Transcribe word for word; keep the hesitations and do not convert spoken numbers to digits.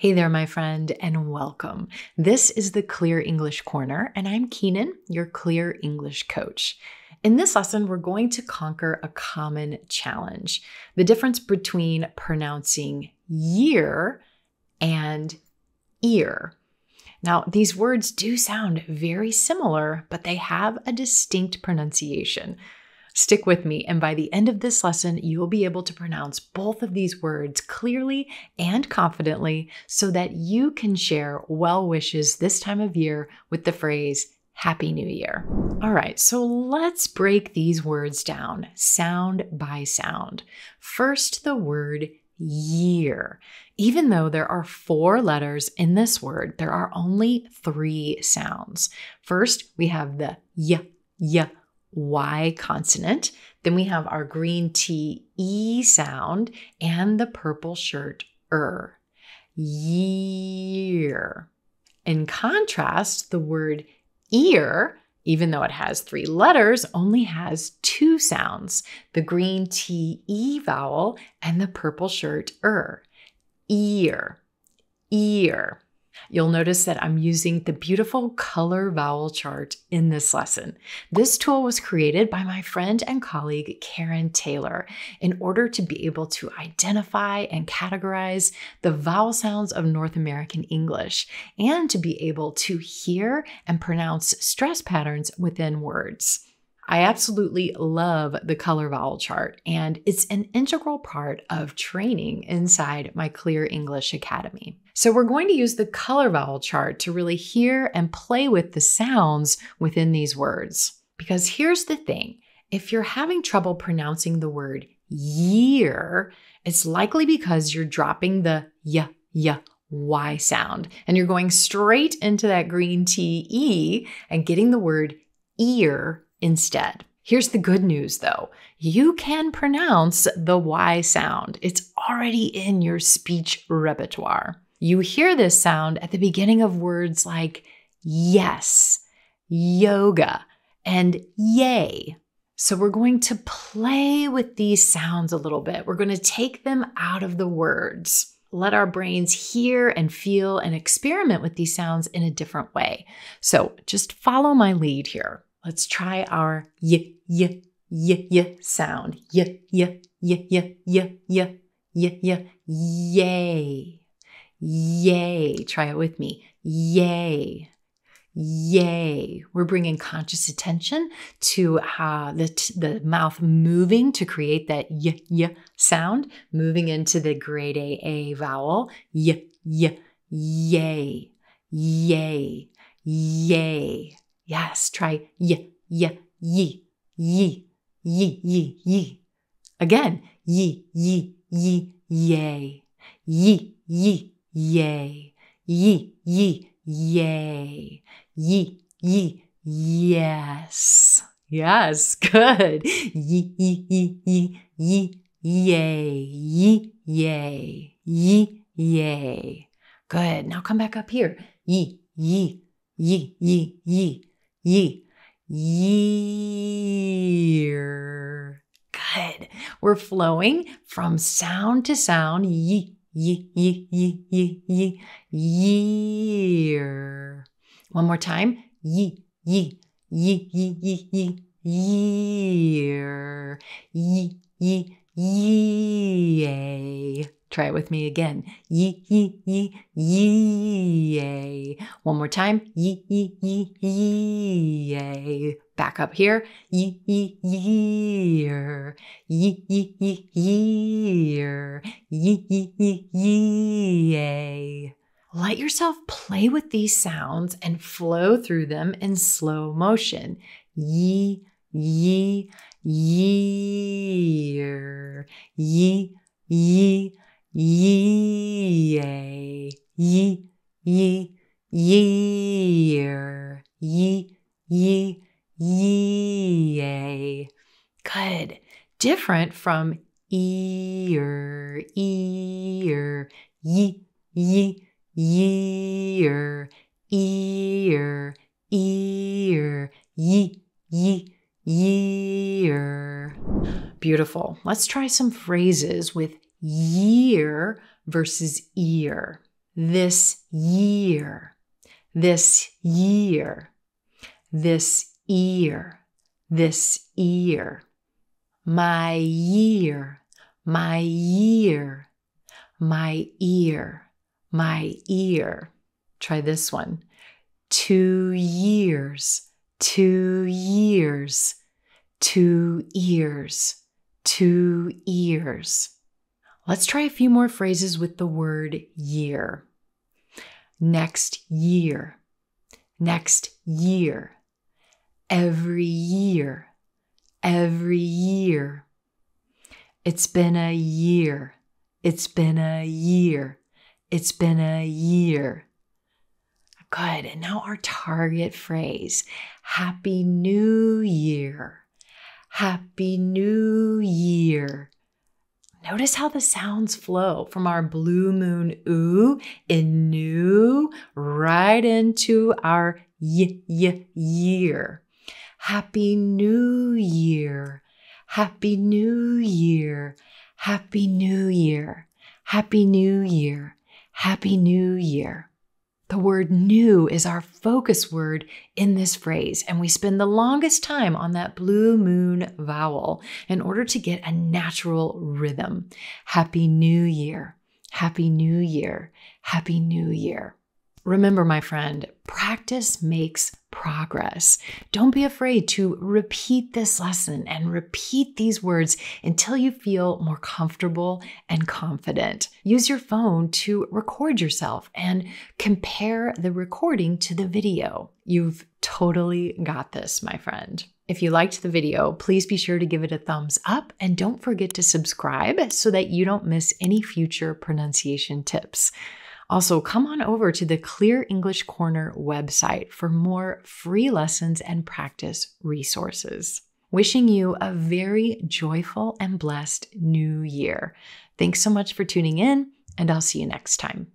Hey there, my friend, and welcome. This is the Clear English Corner, and I'm Keenyn, your Clear English coach. In this lesson, we're going to conquer a common challenge, the difference between pronouncing year and ear. Now, these words do sound very similar, but they have a distinct pronunciation. Stick with me, and by the end of this lesson, you'll be able to pronounce both of these words clearly and confidently so that you can share well wishes this time of year with the phrase, Happy New Year. All right, so let's break these words down sound by sound. First, the word year. Even though there are four letters in this word, there are only three sounds. First, we have the y, y, Y consonant, then we have our green tea E sound and the purple shirt er. Year. In contrast, the word ear, even though it has three letters, only has two sounds, the green tea E vowel and the purple shirt er. Ear. Ear. You'll notice that I'm using the beautiful color vowel chart in this lesson. This tool was created by my friend and colleague, Karen Taylor, in order to be able to identify and categorize the vowel sounds of North American English and to be able to hear and pronounce stress patterns within words. I absolutely love the color vowel chart, and it's an integral part of training inside my Clear English Academy. So we're going to use the color vowel chart to really hear and play with the sounds within these words. Because here's the thing, if you're having trouble pronouncing the word year, it's likely because you're dropping the y, y, y sound, and you're going straight into that green T E and getting the word ear instead. Here's the good news though. You can pronounce the Y sound. It's already in your speech repertoire. You hear this sound at the beginning of words like yes, yoga, and yay. So we're going to play with these sounds a little bit. We're going to take them out of the words. Let our brains hear and feel and experiment with these sounds in a different way. So just follow my lead here. Let's try our y, y, y, y sound. Y, y, y, y, y, y, y, y, yay. Yay. Try it with me. Yay. Yay. We're bringing conscious attention to uh, the, t the mouth moving to create that y, y sound, moving into the grade A, A vowel. Y, y, yay. Yay. Yay. Yes, try y, y, y, y, y, y, y. Again, y, y, y, yay. Y, y, yay. Y, y, yay. Y, y, yes. Yes, good. Y, y, y, y, y, yay. Y, yay. Y, yay. Good. Now come back up here. Y, y, y, y, y. Ye, year. Good. We're flowing from sound to sound. Ye, ye, ye, ye, ye, ye, year. One more time. Ye, ye, ye, ye, ye, ye, year. Ye, ye, yay. Try it with me again. Ye, ye, ye, yay. One more time. Ye, ye, ye, yay. Back up here. Ye, ye, year. Ye, ye, ye, year. Ye, ye, ye, yay. Let yourself play with these sounds and flow through them in slow motion. Ye, ye, year. Ye, ye, yay. Ye, ye, year. Ye, ye, yay. Good. Different from ear, ear. Ye, ye, year. Ear, ear. Ye, ye, year. Beautiful. Let's try some phrases with year versus ear. this year, this year, this ear, this ear, my year, my year, my ear, my ear. Try this one. Two years, two years, two ears, two ears. Let's try a few more phrases with the word year. Next year, next year, every year, every year. It's been a year, it's been a year, it's been a year. Good, and now our target phrase, Happy New Year, Happy New Year. Notice how the sounds flow from our blue moon oo in new right into our y, y year. Happy New Year, Happy New Year, Happy New Year, Happy New Year, Happy New Year. The word new is our focus word in this phrase, and we spend the longest time on that blue moon vowel in order to get a natural rhythm. Happy New Year, Happy New Year, Happy New Year. Remember, my friend, practice makes progress. Don't be afraid to repeat this lesson and repeat these words until you feel more comfortable and confident. Use your phone to record yourself and compare the recording to the video. You've totally got this, my friend. If you liked the video, please be sure to give it a thumbs up and don't forget to subscribe so that you don't miss any future pronunciation tips. Also, come on over to the Clear English Corner website for more free lessons and practice resources. Wishing you a very joyful and blessed new year. Thanks so much for tuning in, and I'll see you next time.